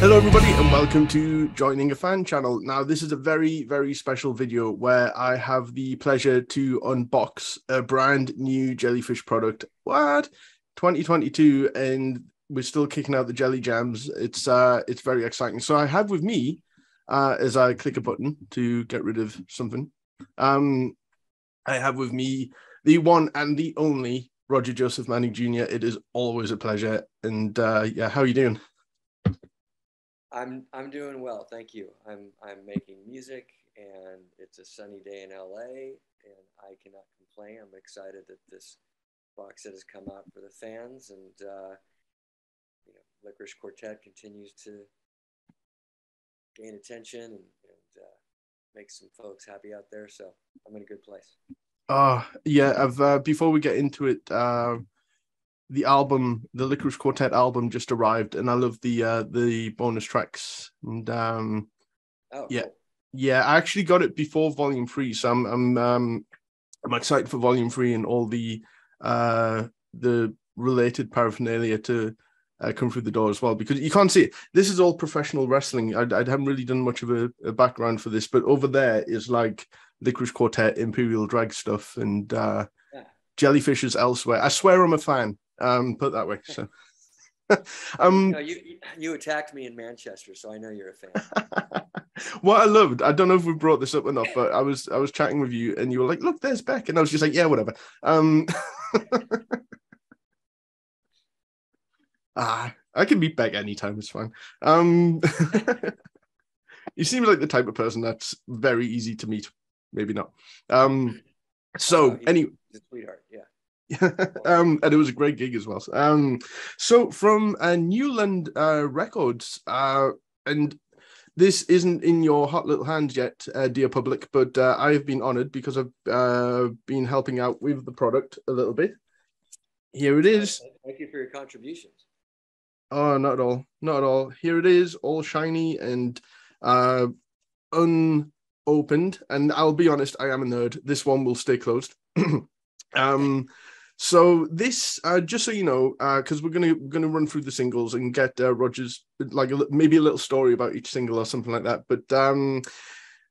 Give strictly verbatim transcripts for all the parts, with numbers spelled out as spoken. Hello everybody and welcome to Joining a Fan channel. Now this is a very, very special video where I have the pleasure to unbox a brand new Jellyfish product. What? twenty twenty-two, and we're still kicking out the jelly jams. It's uh, it's very exciting. So I have with me, uh, as I click a button to get rid of something, um, I have with me the one and the only Roger Joseph Manning Junior It is always a pleasure. And uh, yeah, how are you doing? I'm I'm doing well, thank you. I'm I'm making music, and it's a sunny day in L A, and I cannot complain. I'm excited that this box set has come out for the fans, and uh, you know, Licorice Quartet continues to gain attention and, and uh, make some folks happy out there. So I'm in a good place. Uh yeah. I've uh, before we get into it. Uh... The album, the Licorice Quartet album, just arrived, and I love the uh, the bonus tracks. And um, oh, yeah, cool. yeah, I actually got it before Volume Three, so I'm I'm um, I'm excited for Volume Three and all the uh, the related paraphernalia to uh, come through the door as well. Because you can't see it. This is all professional wrestling. I, I haven't really done much of a, a background for this, but over there is like Licorice Quartet, Imperial Drag stuff, and uh, yeah. Jellyfish is elsewhere. I swear I'm a fan. Um, put it that way. So, um, no, you you attacked me in Manchester, so I know you're a fan. What I loved, I don't know if we brought this up enough, but I was I was chatting with you, and you were like, "Look, there's Beck," and I was just like, "Yeah, whatever." Um, ah, I can meet Beck anytime; it's fine. Um, you seem like the type of person that's very easy to meet. Maybe not. Um, so uh, anyway, sweetheart, yeah. um, and it was a great gig as well. Um, so from uh, Newland uh, Records, uh, and this isn't in your hot little hands yet, uh, dear public, but uh, I have been honoured because I've uh, been helping out with the product a little bit. Here it is. Thank you for your contributions. Oh, not at all. Not at all. Here it is, all shiny and uh, unopened. And I'll be honest, I am a nerd. This one will stay closed. um, So this, uh, just so you know, because uh, we're gonna we're gonna run through the singles and get uh, Roger's like a, maybe a little story about each single or something like that. But um,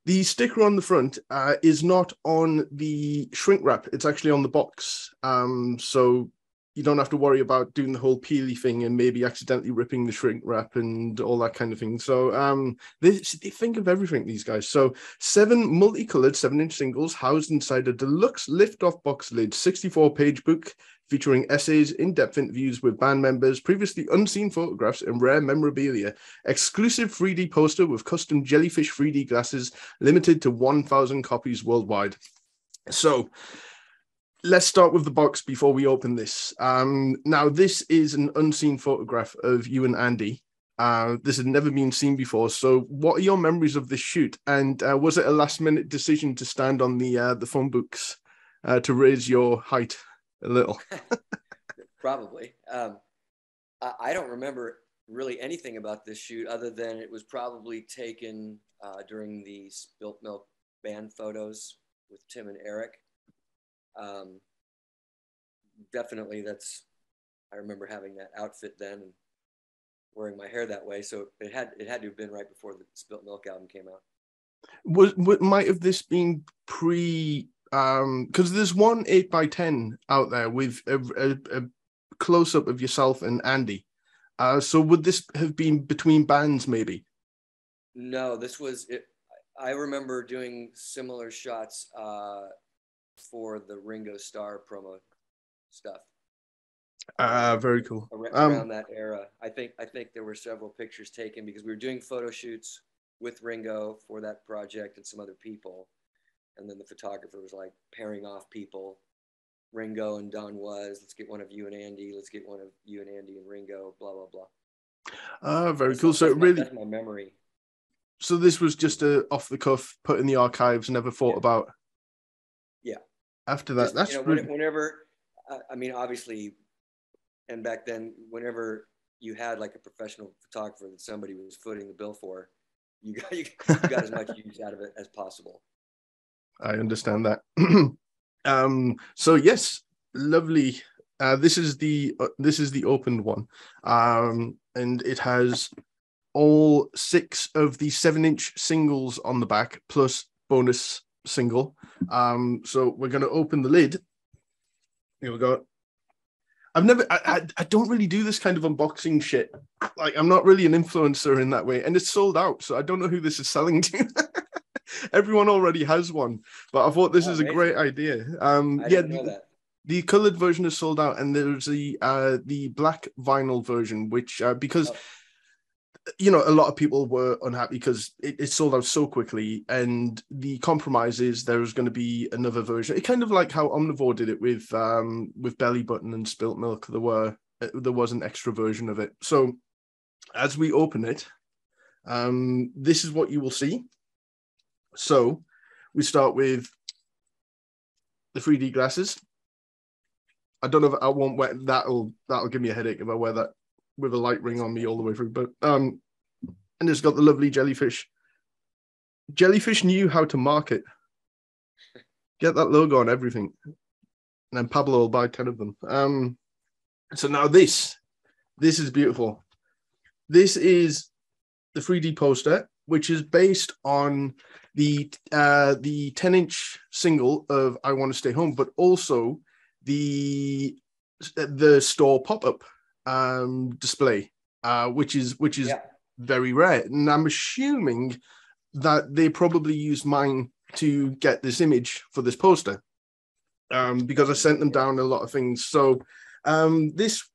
the sticker on the front uh, is not on the shrink wrap; it's actually on the box. Um, so you don't have to worry about doing the whole peely thing and maybe accidentally ripping the shrink wrap and all that kind of thing. So um, they, they think of everything, these guys. So seven multicolored seven-inch singles housed inside a deluxe lift-off box lid, sixty-four page book featuring essays, in-depth interviews with band members, previously unseen photographs and rare memorabilia, exclusive three D poster with custom Jellyfish three D glasses, limited to one thousand copies worldwide. So... let's start with the box before we open this. Um, now, this is an unseen photograph of you and Andy. Uh, this had never been seen before. So what are your memories of this shoot? And uh, was it a last-minute decision to stand on the uh, the phone books uh, to raise your height a little? Probably. Um, I don't remember really anything about this shoot other than it was probably taken uh, during the Spilt Milk band photos with Tim and Eric. Um, definitely that's, I remember having that outfit then and wearing my hair that way. So it had, it had to have been right before the Spilt Milk album came out. Was, what, might have this been pre, um, cause there's one eight by ten out there with a, a, a close up of yourself and Andy. Uh, so would this have been between bands maybe? No, this was, it, I remember doing similar shots, uh, for the Ringo Starr promo stuff. Ah, uh, very cool. Around um, that era, I think I think there were several pictures taken because we were doing photo shoots with Ringo for that project and some other people, and then the photographer was like pairing off people. Ringo and Don was, let's get one of you and Andy, let's get one of you and Andy and Ringo, blah blah blah. Ah, uh, very so cool. So it really, that's my memory. So this was just a off the cuff, put in the archives, never thought yeah. about. Yeah. After that, just, that's you know, really... whenever, I mean, obviously, and back then, whenever you had like a professional photographer that somebody was footing the bill for, you got, you got as much use out of it as possible. I understand that. um, so yes, lovely. Uh, this is the uh, this is the opened one, um, and it has all six of the seven-inch singles on the back, plus bonus single. Um, so we're going to open the lid. Here we go. I've never, I, I, I don't really do this kind of unboxing shit. Like, I'm not really an influencer in that way, and it's sold out, so I don't know who this is selling to. Everyone already has one, but I thought this oh, is amazing. a great idea. Um, I yeah, didn't know that. The colored version is sold out, and there's the uh, the black vinyl version, which uh, because. Oh. You know, a lot of people were unhappy because it, it sold out so quickly, and the compromise is there is going to be another version. It kind of like how Omnivore did it with um with Bellybutton and Spilt Milk. There were there was an extra version of it. So as we open it, um, this is what you will see. So we start with the three D glasses. I don't know if I won't wear that'll that'll give me a headache if I wear that with a light ring on me all the way through, but um, and it's got the lovely jellyfish. Jellyfish knew how to market. Get that logo on everything, and then Pablo will buy ten of them. Um, so now this, this is beautiful. This is the three D poster, which is based on the uh, the ten-inch single of "I Want to Stay Home," but also the the store pop-up um display, uh which is which is yeah. very rare, and I'm assuming that they probably used mine to get this image for this poster, um because I sent them down a lot of things. So um this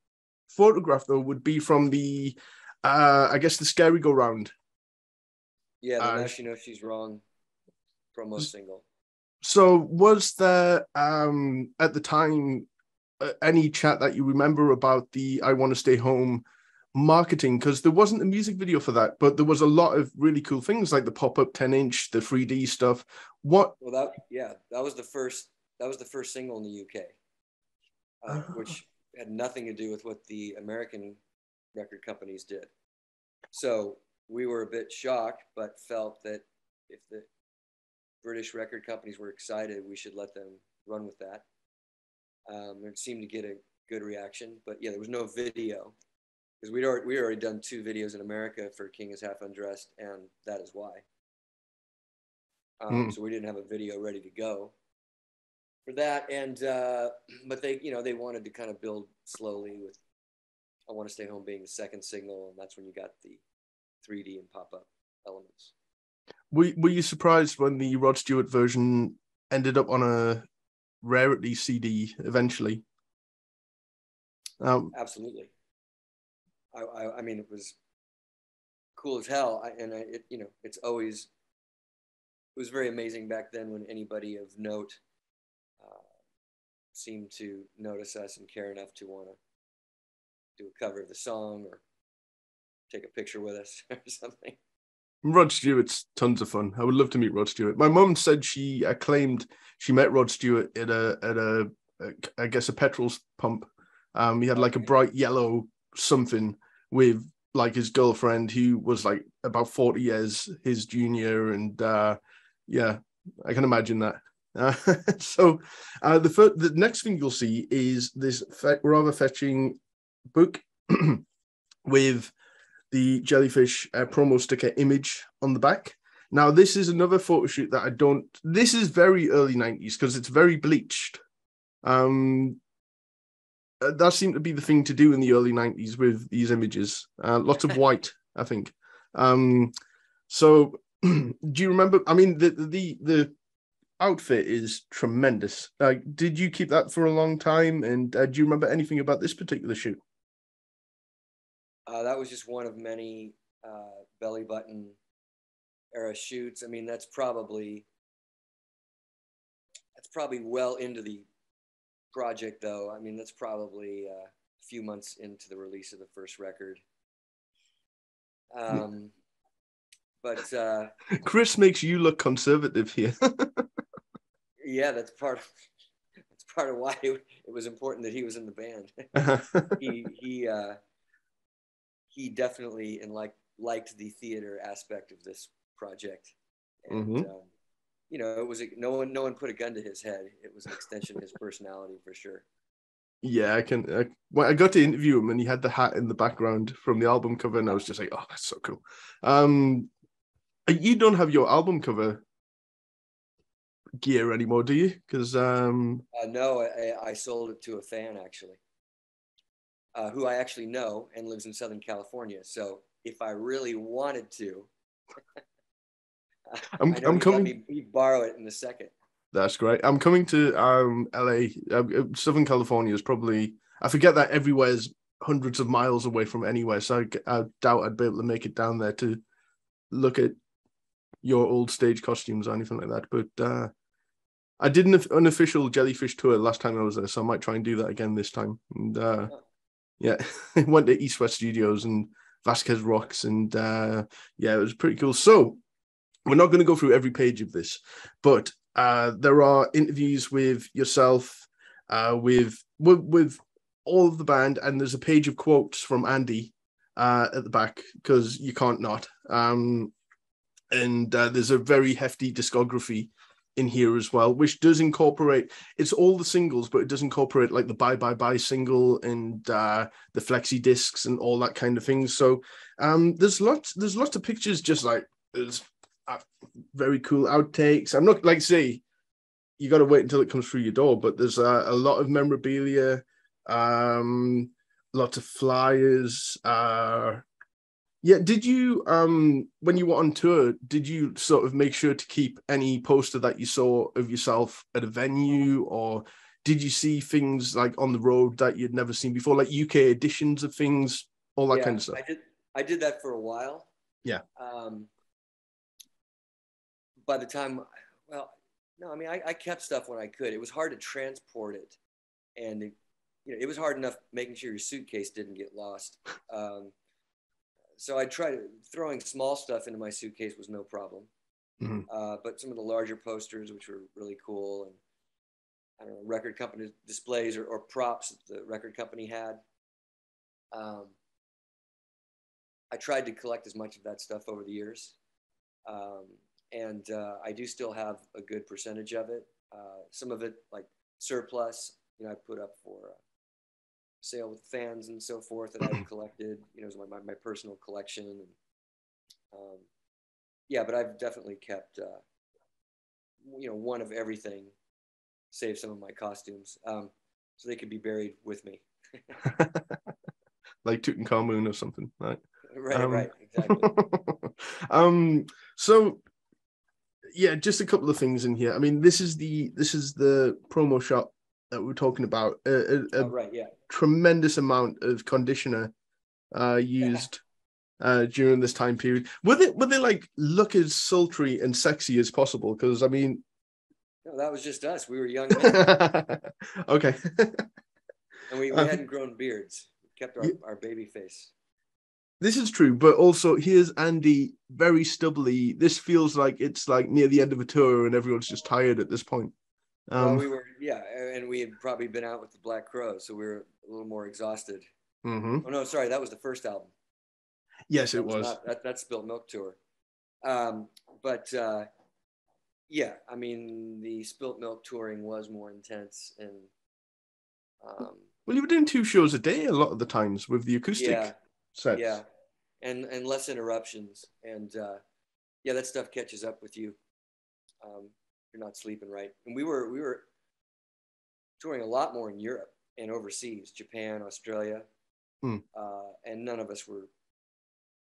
photograph though would be from the uh I guess the Scary Go Round, yeah the uh, Now She Knows She's Wrong promo single. So was there um at the time Uh, any chat that you remember about the I Want to Stay Home marketing? Because there wasn't a music video for that, but there was a lot of really cool things like the pop-up ten-inch, the three D stuff. What? Well, that yeah, that was the first. That was the first single in the U K, uh, oh. which had nothing to do with what the American record companies did. So we were a bit shocked, but felt that if the British record companies were excited, we should let them run with that. Um, it seemed to get a good reaction, but yeah, there was no video because we'd already, we already done two videos in America for King Is Half Undressed and That Is Why. Um, mm. So we didn't have a video ready to go for that. And, uh, but they, you know, they wanted to kind of build slowly with I Want to Stay Home being the second single. And that's when you got the three D and pop-up elements. Were, were you surprised when the Rod Stewart version ended up on a Rarity C D eventually? Um, Absolutely. I, I, I mean, it was cool as hell, I, and I, it, you know, it's always it was very amazing back then when anybody of note uh, seemed to notice us and care enough to want to do a cover of the song or take a picture with us or something. Rod Stewart's tons of fun. I would love to meet Rod Stewart. My mum said she uh, claimed she met Rod Stewart at a, at a, a I guess, a petrol pump. Um, he had like a bright yellow something with like his girlfriend who was like about forty years his junior. And uh, yeah, I can imagine that. Uh, so uh, the, first, the next thing you'll see is this fe- rather fetching book with the jellyfish uh, promo sticker image on the back. Now, this is another photo shoot that I don't... This is very early nineties because it's very bleached. Um, that seemed to be the thing to do in the early nineties with these images. Uh, lots of white, I think. Um, so, do you remember... I mean, the the, the outfit is tremendous. Uh, did you keep that for a long time? And uh, do you remember anything about this particular shoot? Uh, that was just one of many uh, belly button era shoots. I mean, that's probably that's probably well into the project, though. I mean, that's probably uh, a few months into the release of the first record. Um, but uh, Chris makes you look conservative here. yeah, that's part of that's part of why it was important that he was in the band. he he. Uh, He definitely and like liked the theater aspect of this project, and mm-hmm. um, you know, it was a, no one no one put a gun to his head. It was an extension of his personality for sure. Yeah, I can. I, well, I got to interview him, and he had the hat in the background from the album cover, and I was just like, "Oh, that's so cool." Um, you don't have your album cover gear anymore, do you? Because um, uh, no, I, I sold it to a fan actually, uh, who I actually know and lives in Southern California. So if I really wanted to, I'm, I know I'm coming. Let me borrow it in a second. That's great. I'm coming to um, L A. Uh, Southern California is probably, I forget that everywhere is hundreds of miles away from anywhere. So I, I doubt I'd be able to make it down there to look at your old stage costumes or anything like that. But uh, I did an unofficial Jellyfish tour last time I was there. So I might try and do that again this time. And uh, yeah, I went to East West Studios and Vasquez Rocks. And uh, yeah, it was pretty cool. So we're not going to go through every page of this, but Uh, there are interviews with yourself, uh, with, with with all of the band, and there's a page of quotes from Andy uh, at the back, because you can't not. Um, and uh, there's a very hefty discography in here as well, which does incorporate, it's all the singles, but it does incorporate like the Bye Bye Bye single and uh, the flexi discs and all that kind of thing. So um, there's lots, there's lots of pictures, just like there's Uh, very cool outtakes. I'm not, like, say, you got to wait until it comes through your door, but there's uh, a lot of memorabilia, um, lots of flyers. Uh, yeah, did you, um, when you were on tour, did you sort of make sure to keep any poster that you saw of yourself at a venue, or did you see things like on the road that you'd never seen before, like U K editions of things, all that yeah, kind of stuff? I did, I did that for a while. Yeah. Um, By the time, well, no, I mean, I, I kept stuff when I could. It was hard to transport it. And, it, you know, it was hard enough making sure your suitcase didn't get lost. Um, so I tried, throwing small stuff into my suitcase was no problem. Mm-hmm. uh, but some of the larger posters, which were really cool, and I don't know, record company displays or, or props that the record company had. Um, I tried to collect as much of that stuff over the years. Um, And uh, I do still have a good percentage of it. Uh, some of it, like surplus, you know, I put up for uh, sale with fans and so forth that I've collected, you know, as my, my, my personal collection. And, um, yeah, but I've definitely kept, uh, you know, one of everything, save some of my costumes, um, so they could be buried with me. Like Tutankhamun or something, right? Right, um... right, exactly. um, so... Yeah, just a couple of things in here. I mean, this is the this is the promo shop that we're talking about. A, a, oh, right, yeah. Tremendous amount of conditioner uh, used yeah. uh, during this time period. Were they were they like look as sultry and sexy as possible? Because I mean, no, that was just us. We were young men. Okay. And we, we um, hadn't grown beards. We kept our, yeah. our baby face. This is true, but also here's Andy very stubbly. This feels like it's like near the end of a tour and everyone's just tired at this point. Um, well, we were, yeah, and we had probably been out with the Black Crowes, so we were a little more exhausted. Mm-hmm. Oh, no, sorry, that was the first album. Yes, that it was. was. Not, that, that's Spilt Milk Tour. Um, but, uh, yeah, I mean, the Spilt Milk touring was more intense. and. Um, well, you were doing two shows a day a lot of the times with the acoustic. Yeah. Sets. Yeah, and and less interruptions, and uh, yeah, that stuff catches up with you. Um, you're not sleeping right, and we were we were touring a lot more in Europe and overseas, Japan, Australia, mm. uh, and none of us were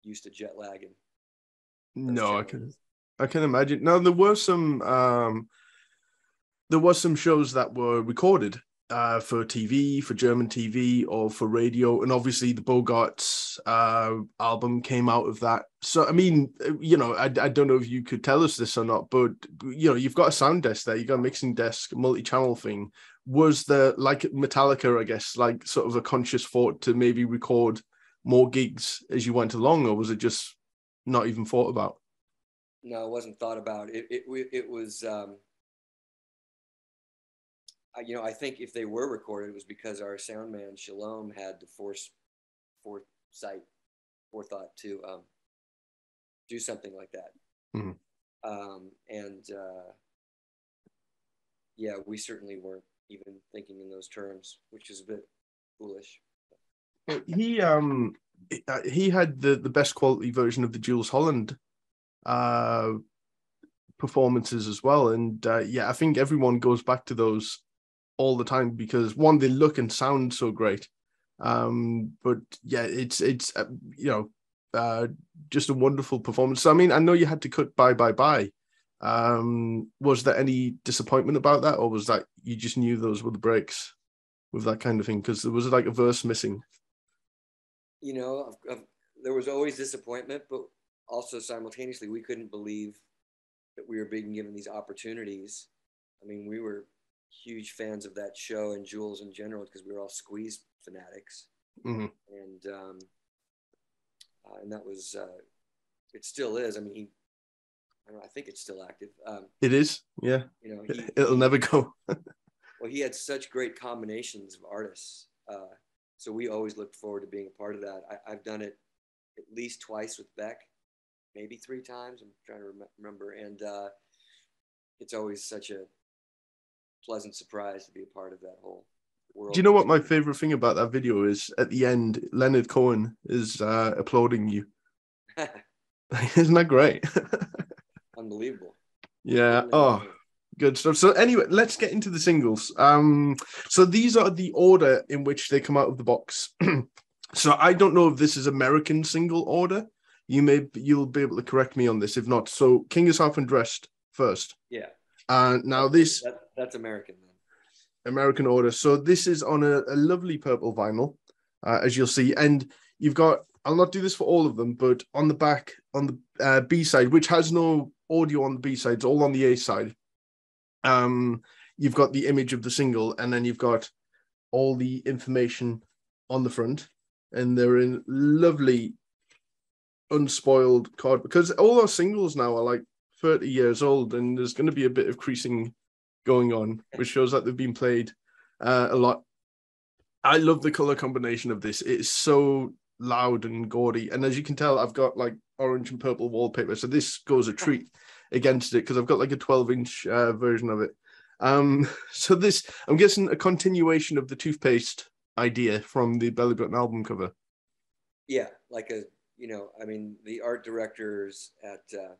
used to jet lagging. No, I can I can imagine. Now there were some um, there were some shows that were recorded. Uh, for T V, for German T V, or for radio, and obviously the Bogarts uh, album came out of that. So, I mean, you know, I, I don't know if you could tell us this or not, but you know, you've got a sound desk there, you've got a mixing desk, multi-channel thing. Was there, like Metallica, I guess, like sort of a conscious thought to maybe record more gigs as you went along, or was it just not even thought about? No, it wasn't thought about. It it it was. Um... You know, I think if they were recorded, it was because our sound man Shalom had the force, foresight, forethought to um, do something like that. Mm-hmm. um, and uh, yeah, we certainly weren't even thinking in those terms, which is a bit foolish. He um he had the the best quality version of the Jules Holland uh performances as well, and uh, yeah, I think everyone goes back to those all the time because one, they look and sound so great, um but yeah, it's it's uh, you know uh just a wonderful performance. So, I mean, I know you had to cut Bye Bye Bye. Um was there any disappointment about that, or was that you just knew those were the breaks with that kind of thing, because there was like a verse missing? You know, I've, I've, there was always disappointment, but also simultaneously, we couldn't believe that we were being given these opportunities. I mean, we were huge fans of that show and Jules in general, because we were all Squeeze fanatics. Mm-hmm. And um, uh, and that was, uh, it still is. I mean, he, I don't know, I think it's still active. Um, it is, yeah. You know, he, it'll never go. Well, he had such great combinations of artists. Uh, so we always looked forward to being a part of that. I, I've done it at least twice with Beck, maybe three times. I'm trying to rem remember. And uh, it's always such a pleasant surprise to be a part of that whole world. Do you know what my favorite thing about that video is? At the end, Leonard Cohen is uh, applauding you. Isn't that great? Unbelievable. Yeah. Unbelievable. Oh. Good stuff. So anyway, let's get into the singles. Um, so these are the order in which they come out of the box. So I don't know if this is American single order. You may, you'll be able to correct me on this. If not, so King Is Half Undressed first. Yeah. Uh, now this... That, that's American. Then. American order. So this is on a, a lovely purple vinyl, uh, as you'll see. And you've got, I'll not do this for all of them, but on the back, on the uh, B side, which has no audio on the B side, it's all on the A side. Um, you've got the image of the single, and then you've got all the information on the front, and they're in lovely unspoiled card, because all our singles now are like thirty years old, and there's going to be a bit of creasing going on, which shows that they've been played uh, a lot. I love the color combination of this. It's so loud and gaudy, and as you can tell, I've got like orange and purple wallpaper, so this goes a treat against it, because I've got like a twelve inch uh, version of it. Um, so this, I'm guessing, a continuation of the toothpaste idea from the Bellybutton album cover. Yeah, like a, you know, I mean, the art directors at uh,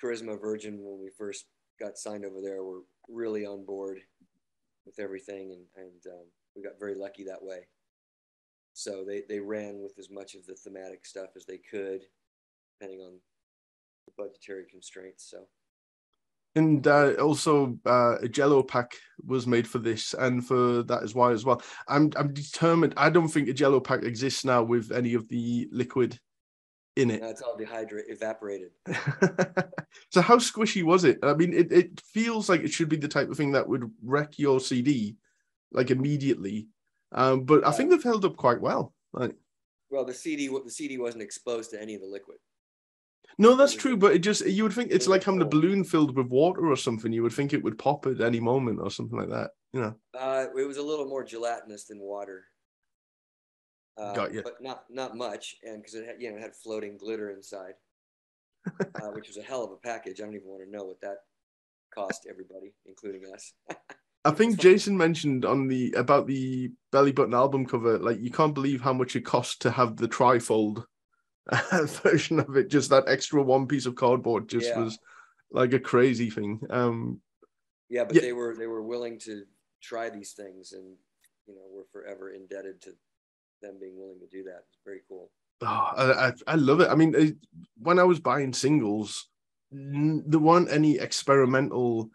Charisma Virgin, when we first got signed over there, were really on board with everything, and, and um, we got very lucky that way. So they, they ran with as much of the thematic stuff as they could, depending on budgetary constraints. So, and uh, also uh, a Jello pack was made for this and for that as well. As well, I'm I'm determined. I don't think a Jello pack exists now with any of the liquid in it. No, it's all dehydrated, evaporated. So how squishy was it? I mean, it it feels like it should be the type of thing that would wreck your C D like immediately, um, but I think they've held up quite well. Like, well, the C D the C D wasn't exposed to any of the liquid. No, that's true, but it just, you would think it's like having a balloon filled with water or something. You would think it would pop at any moment or something like that, you know. Uh, it was a little more gelatinous than water. Uh, Got you. But not, not much, and because it had, you know, it had floating glitter inside, uh, which was a hell of a package. I don't even want to know what that cost everybody, including us. I think Jason mentioned on the, about the Bellybutton album cover, like, you can't believe how much it cost to have the trifold version of it. Just that extra one piece of cardboard just yeah. was like a crazy thing. Um yeah, but yeah. they were they were willing to try these things, and you know, we're forever indebted to them being willing to do that. It's very cool. Oh, I, I, I love it. I mean, it, when I was buying singles, there weren't any experimental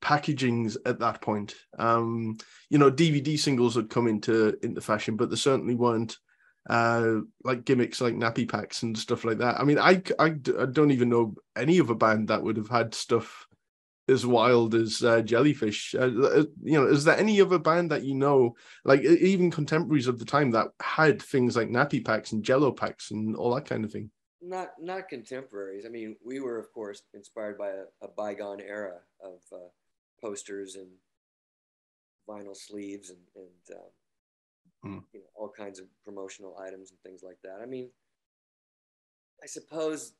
packagings at that point. Um you know, D V D singles had come into into fashion, but there certainly weren't uh like gimmicks like nappy packs and stuff like that. I mean, I, I, I don't even know any of a band that would have had stuff as wild as uh, Jellyfish. Uh, you know, is there any other band that you know, like even contemporaries of the time, that had things like nappy packs and Jello packs and all that kind of thing? Not not contemporaries. I mean, we were of course inspired by a, a bygone era of uh, posters and vinyl sleeves and and. Um, Mm. You know, all kinds of promotional items and things like that. I mean, I suppose,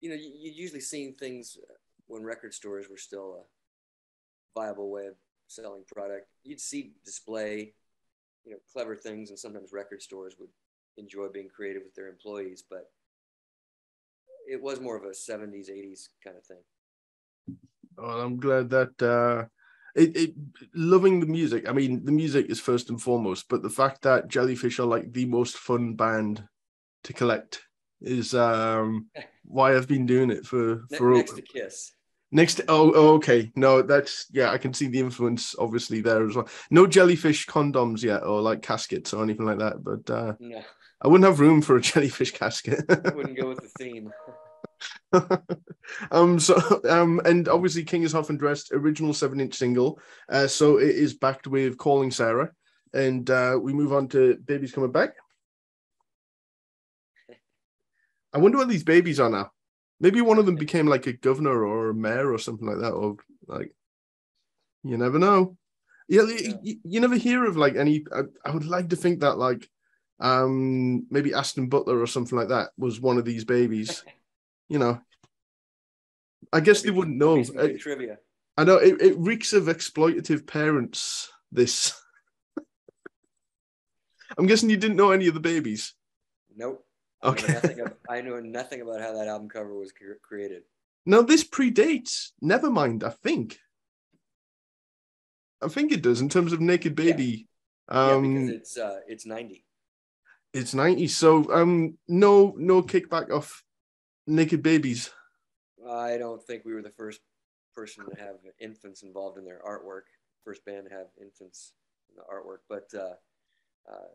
you know, you, you're usually seeing things when record stores were still a viable way of selling product. You'd see display, you know, clever things, and sometimes record stores would enjoy being creative with their employees, but it was more of a seventies, eighties kind of thing. Well, I'm glad that, uh, it, it, loving the music. I mean, the music is first and foremost, but the fact that Jellyfish are like the most fun band to collect is um, why I've been doing it for, for next to Kiss. Next to, oh, oh, okay. No, that's, yeah, I can see the influence obviously there as well. No Jellyfish condoms yet, or like caskets or anything like that, but uh, no. I wouldn't have room for a Jellyfish casket. I wouldn't go with the theme. um, so, um, and obviously King is Half Undressed, original seven inch single. Uh, so it is backed with Calling Sarah. And uh, we move on to Baby's Coming Back. I wonder what these babies are now. Maybe one of them became like a governor or a mayor or something like that, or like, you never know. Yeah, yeah. You, you never hear of like any, I, I would like to think that like um, maybe Aston Butler or something like that was one of these babies, you know. I guess maybe they wouldn't know. I, trivia. I know, it, it reeks of exploitative parents, this. I'm guessing you didn't know any of the babies. Nope. Okay. I know nothing about, I know nothing about how that album cover was created. No, this predates Nevermind, I think. I think it does in terms of Naked Baby. Yeah, um, yeah, because it's uh, it's ninety. It's ninety. So um, no, no kickback off Naked Babies. I don't think we were the first person to have infants involved in their artwork. First band to have infants in the artwork, but uh, uh,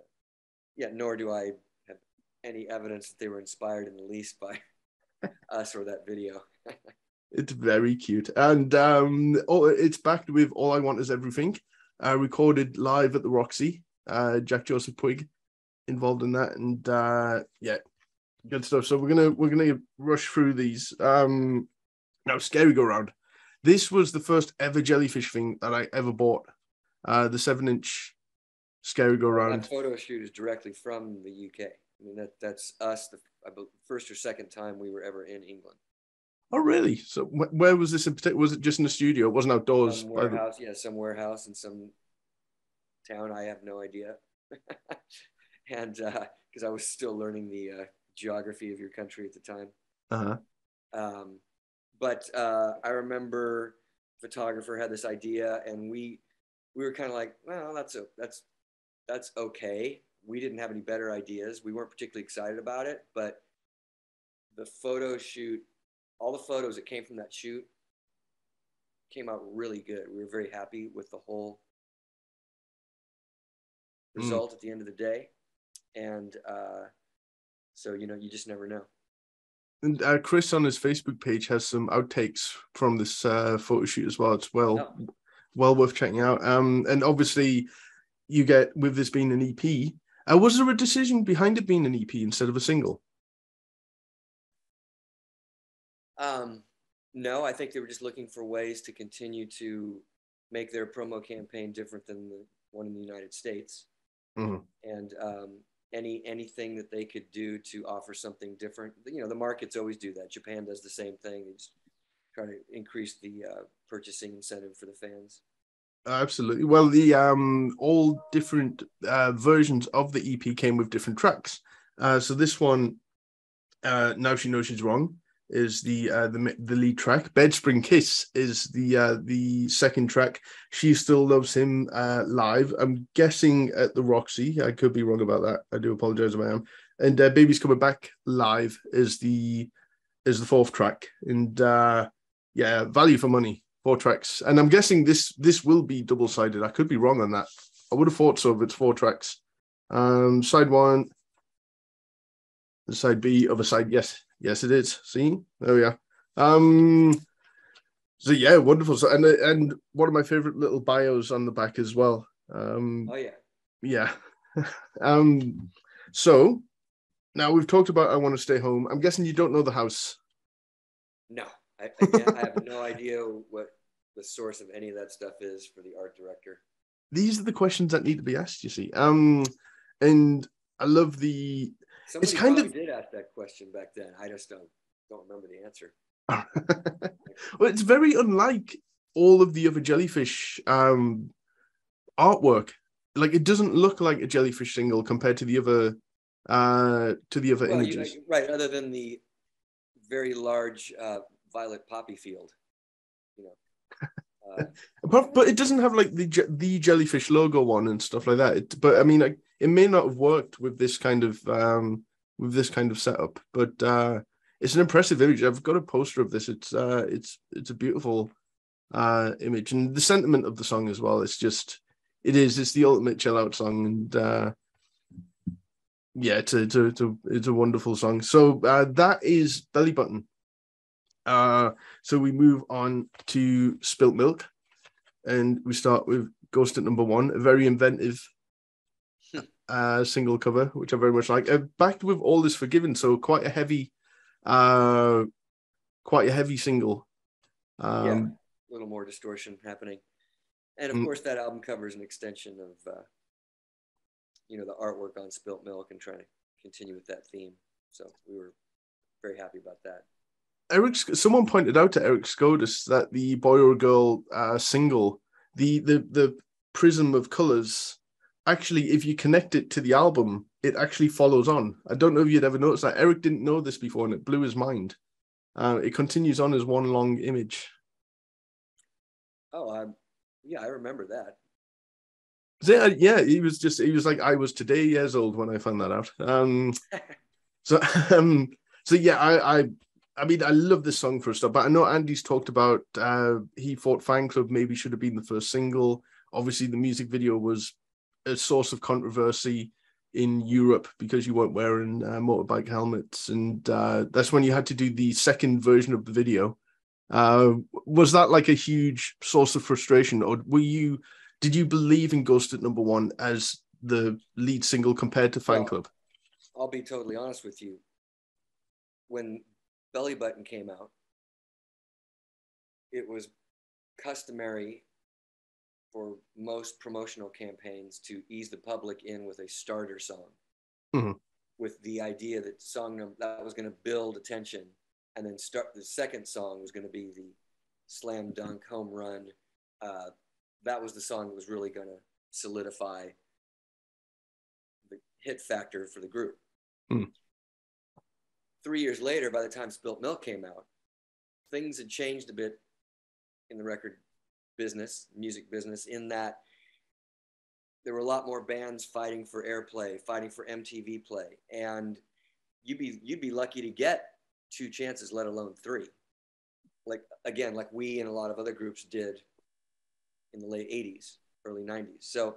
yeah, nor do I. Any evidence that they were inspired in the least by us or that video. It's very cute. And um, oh, it's backed with All I Want Is Everything, uh, recorded live at the Roxy. Uh, Jack Joseph Puig involved in that. And uh, yeah, good stuff. So we're going to we're gonna rush through these. Um, now, Scary Go Round. This was the first ever Jellyfish thing that I ever bought. Uh, the seven inch Scary Go Round. That photo shoot is directly from the U K. I mean, that, that's us, the first or second time we were ever in England. Oh, really? So wh where was this in particular? Was it just in the studio? It wasn't outdoors? Some warehouse, yeah, some warehouse in some town. I have no idea. And because uh, I was still learning the uh, geography of your country at the time. Uh-huh. Um, but uh, I remember a photographer had this idea, and we we were kind of like, well, that's a, that's that's okay. We didn't have any better ideas. We weren't particularly excited about it, but the photo shoot, all the photos that came from that shoot came out really good. We were very happy with the whole result mm. at the end of the day. And uh, so, you know, you just never know. And uh, Chris on his Facebook page has some outtakes from this uh, photo shoot as well. It's well, oh. well worth checking out. Um, and obviously you get, with this being an E P, Uh, was there a decision behind it being an E P instead of a single? Um, no, I think they were just looking for ways to continue to make their promo campaign different than the one in the United States. Mm-hmm. And um, any anything that they could do to offer something different. You know, the markets always do that. Japan does the same thing. They just try to increase the uh, purchasing incentive for the fans. Absolutely. Well, the um, all different uh, versions of the E P came with different tracks. Uh, so this one, uh, Now She Knows She's Wrong, is the uh, the the lead track. Bedspring Kiss is the uh, the second track. She Still Loves Him uh, live. I'm guessing at the Roxy. I could be wrong about that. I do apologize if I am. And uh, Baby's Coming Back live is the is the fourth track. And uh, yeah, value for money. Four tracks, and I'm guessing this this will be double sided. I could be wrong on that. I would have thought so, but it's four tracks. Um, side one, side B, other side. Yes, yes, it is. See, there we are. Um, so yeah, wonderful. So, and and one of my favorite little bios on the back as well. Um, oh yeah, yeah. um, so now we've talked about I Want to Stay Home. I'm guessing you don't know the house. No. I, I have no idea what the source of any of that stuff is for the art director. These are the questions that need to be asked, you see. Um, and I love the... Somebody it's kind of did ask that question back then. I just don't, don't remember the answer. Well, it's very unlike all of the other Jellyfish um, artwork. Like, it doesn't look like a Jellyfish single compared to the other uh, to the other well, images. You know, right, other than the very large uh, violet poppy field, you know. Uh, but, but it doesn't have like the the Jellyfish logo on and stuff like that. It, but I mean, like, it may not have worked with this kind of um, with this kind of setup. But uh, it's an impressive image. I've got a poster of this. It's uh, it's it's a beautiful uh, image, and the sentiment of the song as well. It's just it is. It's the ultimate chill out song, and uh, yeah, it's a, it's a it's a it's a wonderful song. So uh, that is Bellybutton. Uh, so we move on to Spilt Milk, and we start with Ghost at Number One, a very inventive uh, single cover, which I very much like. Uh, backed with All Is Forgiven, so quite a heavy, uh, quite a heavy single. Um, yeah, a little more distortion happening, and of mm-hmm. course that album cover is an extension of, uh, you know, the artwork on Spilt Milk, and trying to continue with that theme. So we were very happy about that. Eric, someone pointed out to Eric Skodis that the Boy or Girl uh, single, the, the the prism of colors, actually, if you connect it to the album, it actually follows on. I don't know if you'd ever noticed that. Eric didn't know this before, and it blew his mind. Uh, it continues on as one long image. Oh, um, yeah, I remember that. Yeah, yeah, he was just, he was like, I was today years old when I found that out. Um, so, um, so yeah, I. I I mean, I love this song for a start, but I know Andy's talked about uh, He Fought Fan Club maybe should have been the first single. Obviously, the music video was a source of controversy in Europe because you weren't wearing uh, motorbike helmets, and uh, that's when you had to do the second version of the video. Uh, was that like a huge source of frustration, or were you? Did you believe in Ghost at Number One as the lead single compared to Fan well, Club? I'll be totally honest with you. When Bellybutton came out, it was customary for most promotional campaigns to ease the public in with a starter song, mm-hmm. with the idea that song number that was going to build attention, and then start the second song was going to be the slam dunk home run. Uh, that was the song that was really going to solidify the hit factor for the group. Mm. Three years later, by the time Spilt Milk came out, things had changed a bit in the record business, music business, in that there were a lot more bands fighting for airplay, fighting for M T V play, and you'd be you'd be lucky to get two chances, let alone three. Like, again, like we and a lot of other groups did in the late eighties, early nineties. So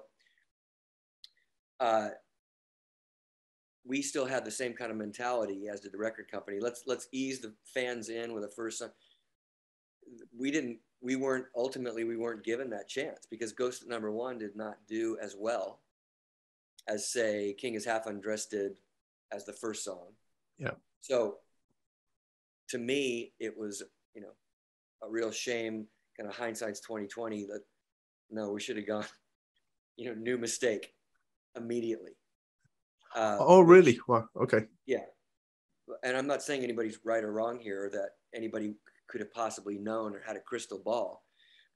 uh, we still had the same kind of mentality as did the record company. Let's let's ease the fans in with a first song. We didn't, we weren't, ultimately we weren't given that chance because Ghost at Number One did not do as well as, say, King Is Half Undressed did as the first song. Yeah. So to me, it was, you know, a real shame, kind of hindsight's twenty twenty, that no, we should have gone, you know, new mistake immediately. Uh, oh, really? Wow. Okay. Yeah. And I'm not saying anybody's right or wrong here, or that anybody could have possibly known or had a crystal ball.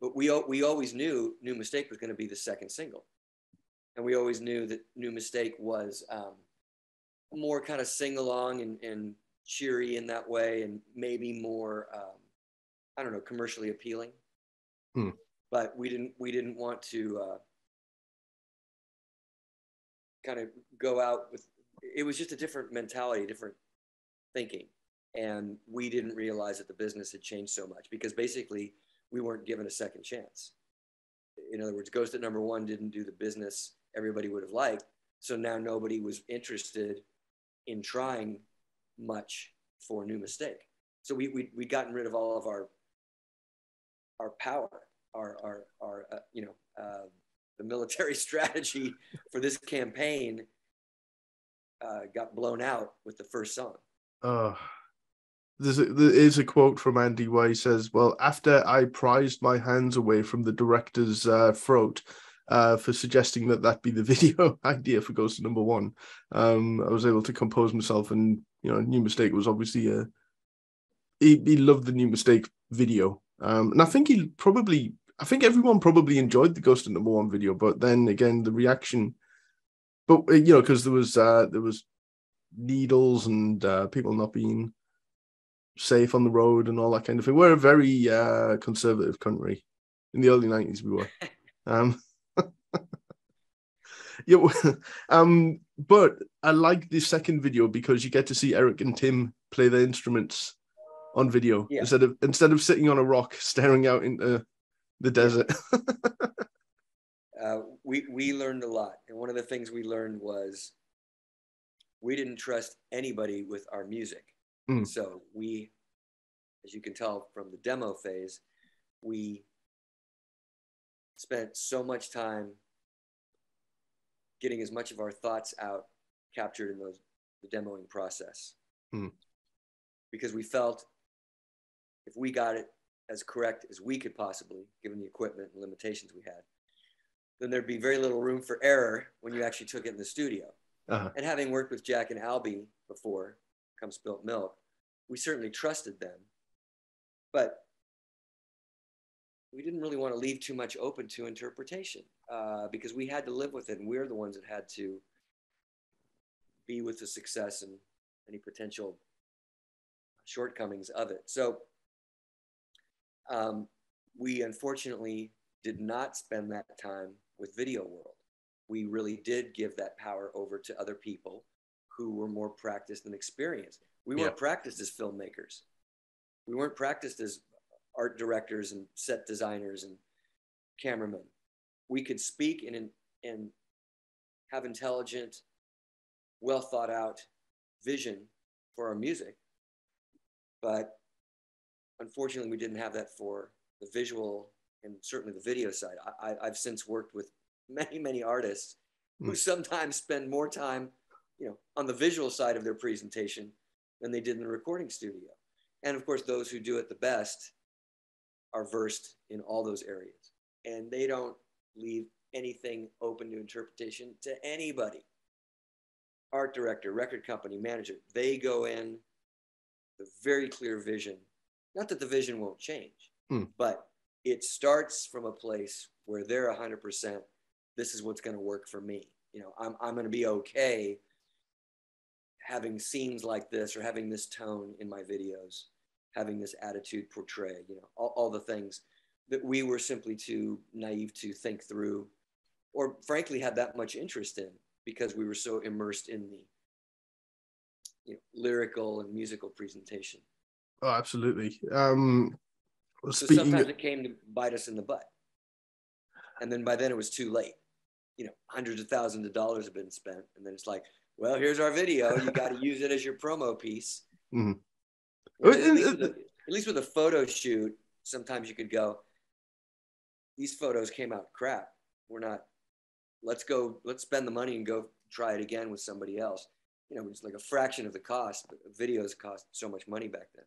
But we we always knew New Mistake was going to be the second single. And we always knew that New Mistake was um, more kind of sing-along and, and cheery in that way, and maybe more, um, I don't know, commercially appealing. Hmm. But we didn't, we didn't want to... Uh, kind of go out with, it was just a different mentality, different thinking. And we didn't realize that the business had changed so much because basically we weren't given a second chance. In other words, Ghost at Number One didn't do the business everybody would have liked. So now nobody was interested in trying much for a New Mistake. So we, we, we'd gotten rid of all of our, our power, our, our, our uh, you know, uh, the military strategy for this campaign uh, got blown out with the first song. Uh, there's a, there is a quote from Andy where he says, well, after I prized my hands away from the director's uh, throat uh, for suggesting that that be the video idea for Ghost Number One, um, I was able to compose myself, and, you know, New Mistake was obviously a... He, he loved the New Mistake video Um, and I think he probably, I think everyone probably enjoyed the Ghost at Number One video, but then again, the reaction, but you know, because there was uh, there was needles and uh, people not being safe on the road and all that kind of thing. We're a very uh, conservative country. In the early nineties, we were. Um, yeah, um, but I like this second video because you get to see Eric and Tim play their instruments on video yeah. instead of instead of sitting on a rock staring out into the desert. uh, we we learned a lot, and one of the things we learned was we didn't trust anybody with our music. Mm. So we, as you can tell from the demo phase, we spent so much time getting as much of our thoughts out captured in those the demoing process. Mm. Because we felt if we got it as correct as we could possibly, given the equipment and limitations we had, then there'd be very little room for error when you actually took it in the studio. Uh-huh. And having worked with Jack and Albie before, come Spilt Milk, we certainly trusted them, but we didn't really want to leave too much open to interpretation uh, because we had to live with it, and we're the ones that had to be with the success and any potential shortcomings of it. So um, we unfortunately did not spend that time with Video World. We really did give that power over to other people who were more practiced and experienced. We weren't yeah. practiced as filmmakers. We weren't practiced as art directors and set designers and cameramen. We could speak and, and have intelligent, well thought out vision for our music. But unfortunately, we didn't have that for the visual and certainly the video side. I, I've since worked with many, many artists mm. who sometimes spend more time, you know, on the visual side of their presentation than they did in the recording studio. And of course, those who do it the best are versed in all those areas, and they don't leave anything open to interpretation to anybody. Art director, record company, manager, they go in with a very clear vision. Not that the vision won't change, mm. but it starts from a place where they're one hundred percent, this is what's going to work for me. You know, I'm, I'm going to be okay having scenes like this or having this tone in my videos, having this attitude portrayed, you know, all, all the things that we were simply too naive to think through or frankly had that much interest in because we were so immersed in the you know, lyrical and musical presentation. Oh, absolutely. Um, so sometimes of... it came to bite us in the butt. And then by then it was too late. You know, hundreds of thousands of dollars have been spent. And then it's like, well, here's our video. You got to use it as your promo piece. Mm-hmm. At least, with a, at least with a photo shoot, sometimes you could go, these photos came out crap. We're not, let's go, let's spend the money and go try it again with somebody else. You know, it's like a fraction of the cost. But videos cost so much money back then.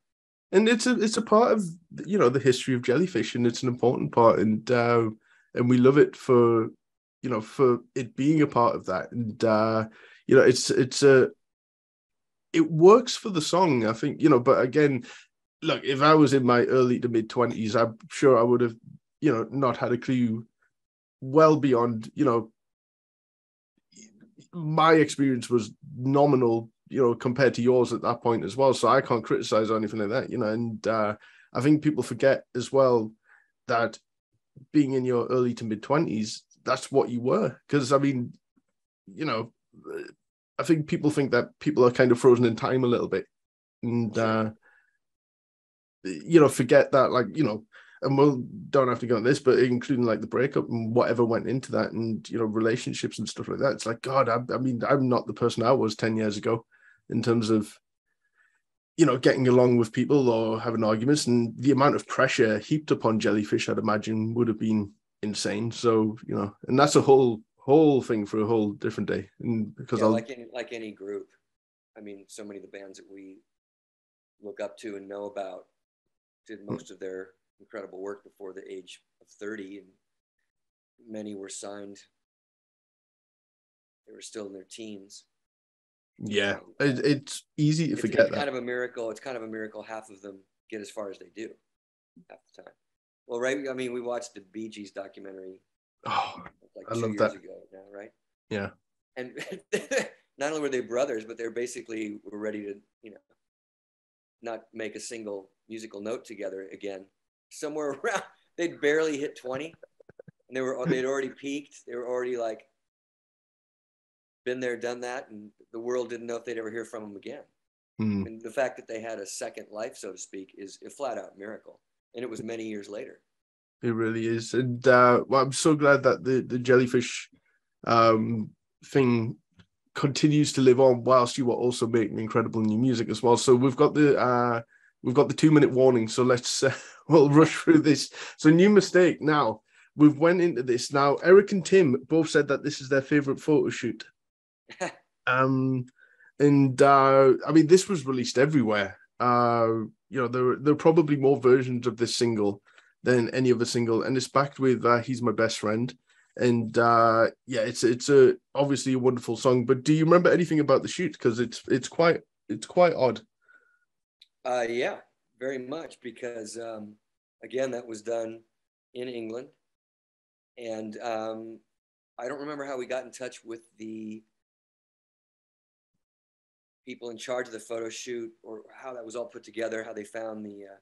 And it's a, it's a part of, you know, the history of Jellyfish, and it's an important part. And, uh, and we love it for, you know, for it being a part of that. And, uh, you know, it's, it's a, it works for the song, I think, you know, but again, look, if I was in my early to mid twenties, I'm sure I would have, you know, not had a clue well beyond, you know, my experience was nominal, you know, compared to yours at that point as well. So I can't criticize or anything like that, you know, and uh, I think people forget as well that being in your early to mid twenties, that's what you were. Because I mean, you know, I think people think that people are kind of frozen in time a little bit and, uh, you know, forget that, like, you know, and we'll don't have to go on this, but including like the breakup and whatever went into that and, you know, relationships and stuff like that. It's like, God, I, I mean, I'm not the person I was ten years ago in terms of, you know, getting along with people or having arguments, and the amount of pressure heaped upon Jellyfish, I'd imagine, would have been insane. So, you know, and that's a whole whole thing for a whole different day. And because yeah, like any, like any group, I mean, so many of the bands that we look up to and know about did most mm. of their incredible work before the age of thirty, and many were signed, they were still in their teens. Yeah, it, it's easy to it's, forget it's that. Kind of a miracle. It's kind of a miracle half of them get as far as they do half the time. Well, right. I mean, we watched the Bee Gees documentary. Oh, like I two love years that. Ago now, right? Yeah. And not only were they brothers, but they're basically were ready to, you know, not make a single musical note together again. Somewhere around, they'd barely hit twenty, and they were they'd already peaked. They were already like been there, done that, and the world didn't know if they'd ever hear from them again. Mm. And the fact that they had a second life, so to speak, is a flat-out miracle. And it was many years later. It really is. And uh, well, I'm so glad that the, the Jellyfish um, thing continues to live on whilst you are also making incredible new music as well. So we've got the uh, we've got the two-minute warning, so let's uh, we'll rush through this. So New Mistake now. We've went into this. Now, Eric and Tim both said that this is their favourite photo shoot. um, and, uh, I mean, this was released everywhere. Uh, you know, there, there are probably more versions of this single than any other single, and it's backed with uh, He's My Best Friend. And uh yeah, it's it's a obviously a wonderful song. But do you remember anything about the shoot? Because it's it's quite it's quite odd. Uh yeah, very much, because um again, that was done in England, and um I don't remember how we got in touch with the people in charge of the photo shoot or how that was all put together, how they found the uh,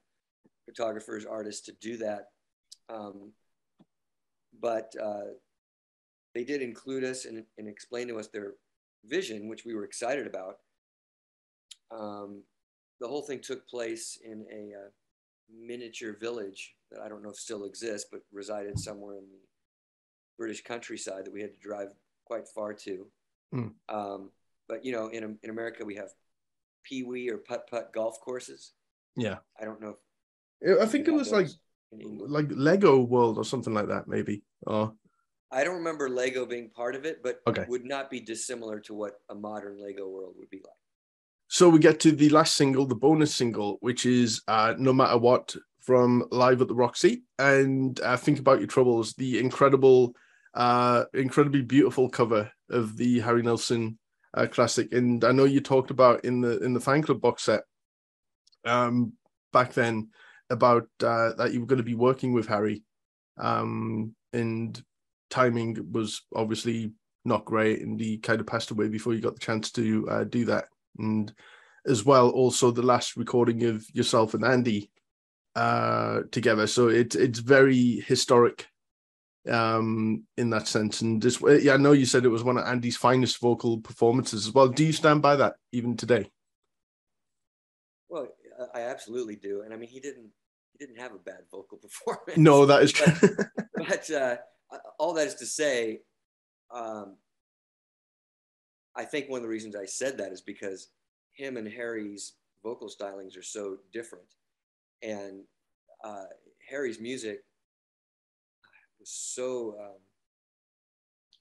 photographers, artists to do that. Um, But uh, they did include us and, and explain to us their vision, which we were excited about. Um, the whole thing took place in a uh, miniature village that I don't know if still exists, but resided somewhere in the British countryside that we had to drive quite far to. Mm. Um, but, you know, in, in America, we have peewee or putt-putt golf courses. Yeah. I don't know. If I think it was those. like... like Lego World or something like that, maybe. Or I don't remember Lego being part of it, but okay. It would not be dissimilar to what a modern Lego World would be like. So we get to the last single, the bonus single, which is uh, No Matter What from Live at the Roxy. And uh, Think About Your Troubles, the incredible, uh, incredibly beautiful cover of the Harry Nelson uh, classic. And I know you talked about in the in the fan club box set um, back then, about uh, that you were going to be working with Harry, um, and timing was obviously not great, and he kind of passed away before you got the chance to uh, do that. And as well, also the last recording of yourself and Andy uh, together. So it's it's very historic um, in that sense. And this, yeah, I know you said it was one of Andy's finest vocal performances as well. Do you stand by that even today? Well, I absolutely do, and I mean, he didn't. He didn't have a bad vocal performance. No, that is true. But, but uh, all that is to say, um, I think one of the reasons I said that is because him and Harry's vocal stylings are so different, and uh, Harry's music was so um,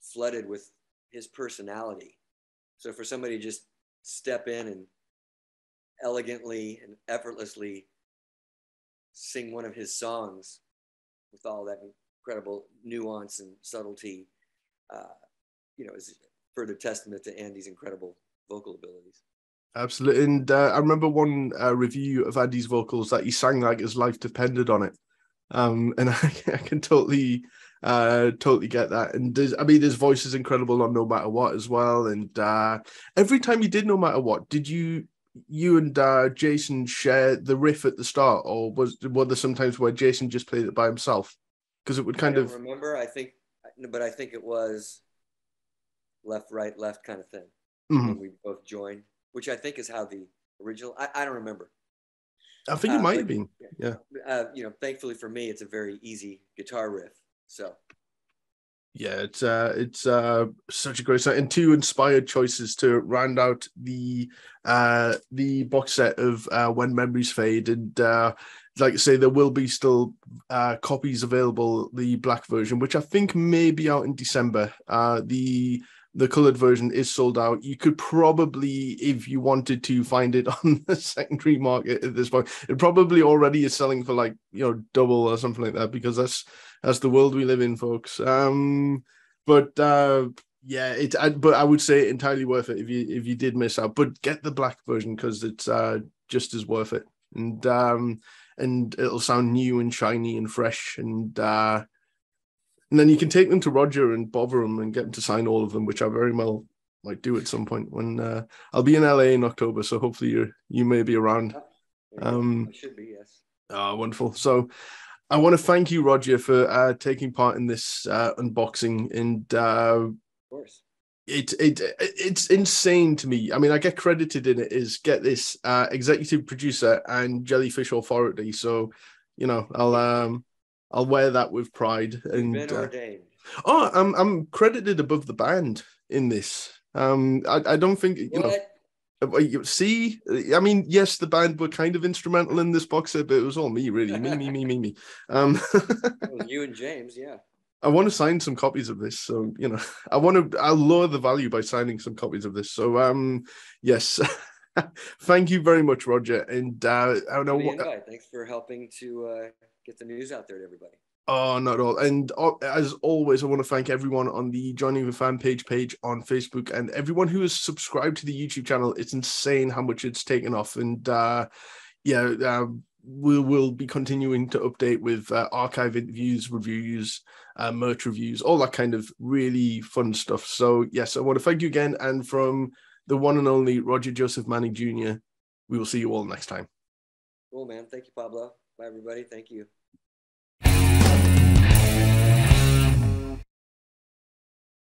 flooded with his personality. So for somebody to just step in and elegantly and effortlessly sing one of his songs with all that incredible nuance and subtlety, uh, you know, is further testament to Andy's incredible vocal abilities. Absolutely. And uh, I remember one uh, review of Andy's vocals that he sang like his life depended on it. Um, and I, I can totally, uh, totally get that. And there's, I mean, his voice is incredible on No Matter What as well. And uh, every time you did No Matter What, did you, you and uh, Jason share the riff at the start, or was were there sometimes where Jason just played it by himself? Because it would kind I don't of remember, I think, but I think it was left, right, left kind of thing. Mm-hmm. And we both joined, which I think is how the original. I, I don't remember. I think it uh, might but, have been. Yeah. Uh, you know, thankfully for me, it's a very easy guitar riff. So. Yeah, it's uh, it's uh, such a great song, and two inspired choices to round out the uh, the box set of uh, When Memories Fade. And uh, like I say, there will be still uh, copies available. The black version, which I think may be out in December, uh, the the coloured version is sold out. You could probably, if you wanted to, find it on the secondary market at this point. It probably already is selling for like you know double or something like that, because that's. That's the world we live in, folks. Um, but uh, yeah, it. I, but I would say entirely worth it if you if you did miss out. But get the black version, because it's uh, just as worth it. And um, and it'll sound new and shiny and fresh. And uh, and then you can take them to Roger and bother him and get him to sign all of them, which I very well might do at some point when uh, I'll be in L A in October. So hopefully you you may be around. Um, I should be, yes. Oh, wonderful. So I want to thank you, Roger, for uh, taking part in this uh, unboxing. And uh, of course. It, it it's insane to me. I mean, I get credited in it is get this uh, executive producer and Jellyfish authority. So, you know, I'll um I'll wear that with pride. And been ordained. Uh, oh, I'm I'm credited above the band in this. Um, I I don't think you what? know. See, I mean, yes, the band were kind of instrumental in this box set, but it was all me, really, me, me, me, me, me. Um, well, you and James, yeah. I want to sign some copies of this, so you know, I want to. I'll lower the value by signing some copies of this. So, um, yes, thank you very much, Roger. And uh, I don't know what. Thanks for helping to uh, get the news out there to everybody. Oh, not at all. And uh, as always, I want to thank everyone on the Joining the Fan page page on Facebook and everyone who has subscribed to the YouTube channel. It's insane how much it's taken off, and uh, yeah, uh, we will be continuing to update with uh, archive interviews, reviews. Uh, merch reviews, all that kind of really fun stuff. So yes, I want to thank you again. And from the one and only Roger Joseph Manning Junior, we will see you all next time. Cool, man. Thank you, Pablo. Bye, everybody. Thank you.